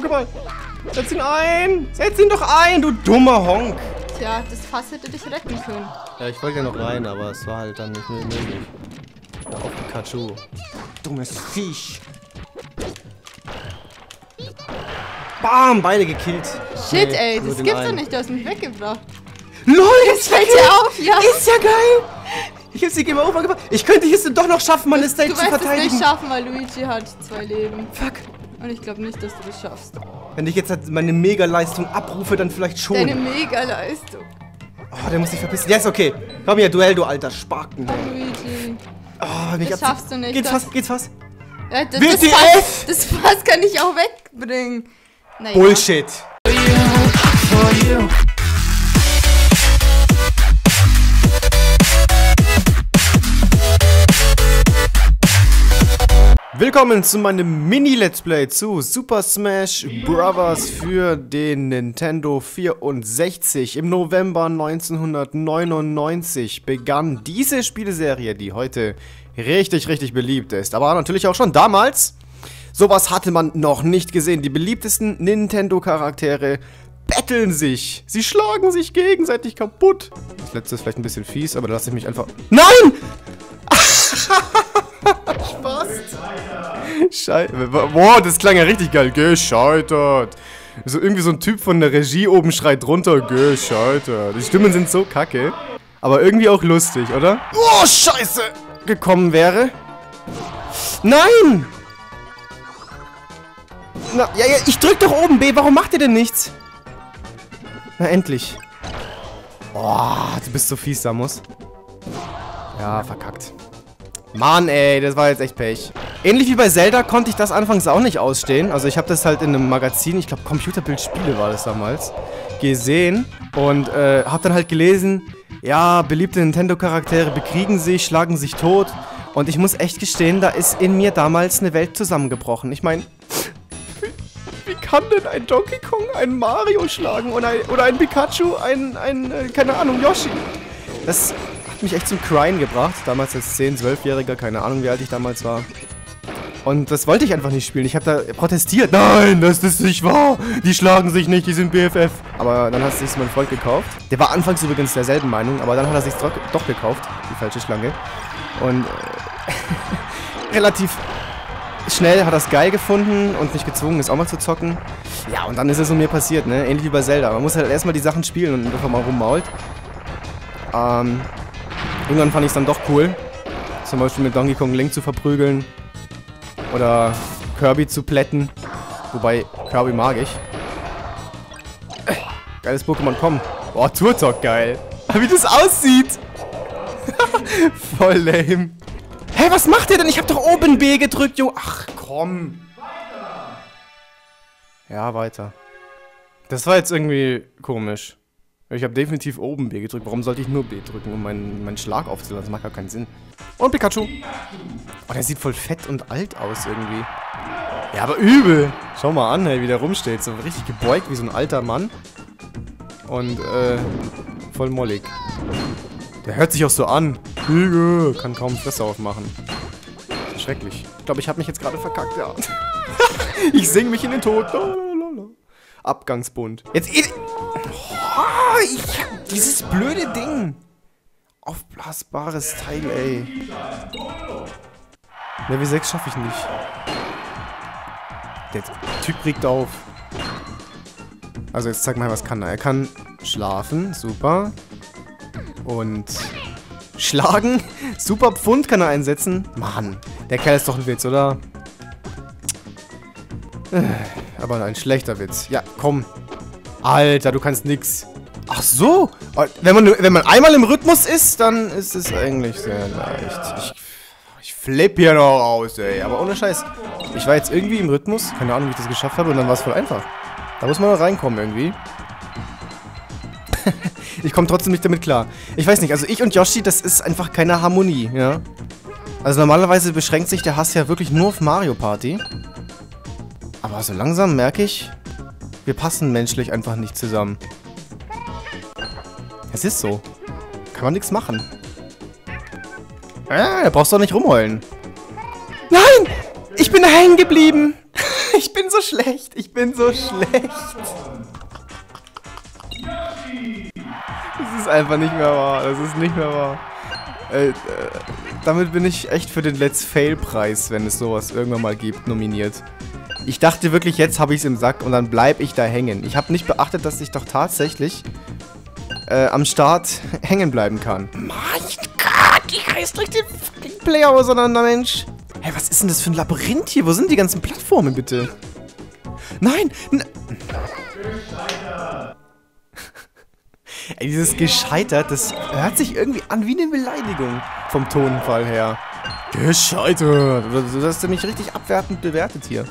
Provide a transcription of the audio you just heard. Pokéball! Setz ihn ein! Setz ihn doch ein, du dummer Honk! Tja, das Fass hätte dich retten können. Ja, ich wollte ja noch rein, aber es war halt dann nicht mehr möglich. Ja, auf Pikachu. Dummes Viech! Bam! Beide gekillt. Shit, ey, das gibt's doch nicht, du hast mich weggebracht. LOL, jetzt fällt ja auf, ja! Ist ja geil! Ich hab's die Game Over gemacht. Ich könnte es doch noch schaffen, meine Stage zu verteidigen. Ich es nicht schaffen, weil Luigi hat 2 Leben. Fuck. Und ich glaube nicht, dass du das schaffst. Wenn ich jetzt halt meine Mega-Leistung abrufe, dann vielleicht schon. Deine Mega-Leistung. Oh, der muss sich verpissen. Ja, yes, ist okay. Komm hier, Duell, du alter Spacken. Oh, Luigi. Oh, mich das schaffst du nicht. Geht's fast? Geht's fast? Ja, das Fass kann ich auch wegbringen. Naja. Bullshit. Willkommen zu meinem Mini-Let's Play zu Super Smash Bros. Für den Nintendo 64. Im November 1999 begann diese Spieleserie, die heute richtig, richtig beliebt ist. Aber natürlich auch schon damals. Sowas hatte man noch nicht gesehen. Die beliebtesten Nintendo-Charaktere betteln sich. Sie schlagen sich gegenseitig kaputt. Das letzte ist vielleicht ein bisschen fies, aber da lasse ich mich einfach... Nein! Spaß. Scheitert. Boah, das klang ja richtig geil. Gescheitert. So irgendwie so ein Typ von der Regie oben schreit runter. Gescheitert. Die Stimmen sind so kacke. Aber irgendwie auch lustig, oder? Oh, scheiße. Gekommen wäre. Nein. Na, ja, ich drück doch oben B. Warum macht ihr denn nichts? Na, endlich. Oh, du bist so fies, Samus. Ja, verkackt. Mann, ey, das war jetzt echt Pech. Ähnlich wie bei Zelda konnte ich das anfangs auch nicht ausstehen. Also ich habe das halt in einem Magazin, ich glaube Computerbildspiele war das damals, gesehen. Und habe dann halt gelesen, ja, beliebte Nintendo-Charaktere bekriegen sich, schlagen sich tot. Und ich muss echt gestehen, da ist in mir damals eine Welt zusammengebrochen. Ich meine, wie kann denn ein Donkey Kong einen Mario schlagen? Oder ein Pikachu, keine Ahnung, Yoshi? Das... mich echt zum Cryen gebracht, damals als 10-, 12-Jähriger, keine Ahnung, wie alt ich damals war. Und das wollte ich einfach nicht spielen. Ich habe da protestiert. Nein, das ist nicht wahr. Die schlagen sich nicht, die sind BFF. Aber dann hat sich mein Freund gekauft. Der war anfangs übrigens derselben Meinung, aber dann hat er sich doch gekauft, die falsche Schlange. Und relativ schnell hat er es geil gefunden und mich gezwungen, es auch mal zu zocken. Ja, und dann ist es um mir passiert, ne? Ähnlich wie bei Zelda. Man muss halt erstmal die Sachen spielen und einfach mal rummault. Irgendwann fand ich es dann doch cool, zum Beispiel mit Donkey Kong Link zu verprügeln oder Kirby zu plätten, wobei Kirby mag ich. Geiles Pokémon, komm. Boah, Turtok, geil. Wie das aussieht. Voll lame. Hä, was macht ihr denn? Ich hab doch oben B gedrückt, jo. Ach, komm. Ja, weiter. Das war jetzt irgendwie komisch. Ich habe definitiv oben B gedrückt. Warum sollte ich nur B drücken, um meinen Schlag aufzulassen? Das macht gar keinen Sinn. Und Pikachu. Oh, der sieht voll fett und alt aus irgendwie. Ja, aber übel. Schau mal an, ey, wie der rumsteht. So richtig gebeugt wie so ein alter Mann. Und, voll mollig. Der hört sich auch so an. Kann kaum Fresse aufmachen. Schrecklich. Ich glaube, ich habe mich jetzt gerade verkackt, ja. Ich sing mich in den Tod. Lalalala. Abgangsbund. Jetzt... Oh, ich hab dieses blöde Ding. Aufblasbares Teil, ey. Level 6 schaffe ich nicht. Der Typ regt auf. Also jetzt zeig mal, was kann er. Er kann schlafen, super. Und schlagen. Super Pfund kann er einsetzen. Mann, der Kerl ist doch ein Witz, oder? Aber ein schlechter Witz. Ja, komm. Alter, du kannst nix. Ach so. Wenn man einmal im Rhythmus ist, dann ist es eigentlich sehr leicht. Ich flippe hier noch aus, ey. Aber ohne Scheiß. Ich war jetzt irgendwie im Rhythmus. Keine Ahnung, wie ich das geschafft habe. Und dann war es voll einfach. Da muss man noch reinkommen irgendwie. Ich komme trotzdem nicht damit klar. Ich weiß nicht. Also ich und Yoshi, das ist einfach keine Harmonie, ja. Also normalerweise beschränkt sich der Hass ja wirklich nur auf Mario Party. Aber so langsam merke ich... Wir passen menschlich einfach nicht zusammen. Es ist so. Kann man nichts machen. Da brauchst du doch nicht rumheulen. Nein! Ich bin hängen geblieben. Ich bin so so schlecht. Ich bin so schlecht. Das ist einfach nicht mehr wahr. Das ist nicht mehr wahr. Damit bin ich echt für den Let's Fail Preis, wenn es sowas irgendwann mal gibt, nominiert. Ich dachte wirklich, jetzt habe ich es im Sack und dann bleibe ich da hängen. Ich habe nicht beachtet, dass ich doch tatsächlich am Start hängen bleiben kann. Mein Gott, ich reiß durch den fucking Player auseinander, Mensch. Hey, was ist denn das für ein Labyrinth hier? Wo sind die ganzen Plattformen, bitte? Nein! Ey, dieses gescheitert, das hört sich irgendwie an wie eine Beleidigung vom Tonfall her. Gescheitert! Du hast ja nicht richtig abwertend bewertet hier.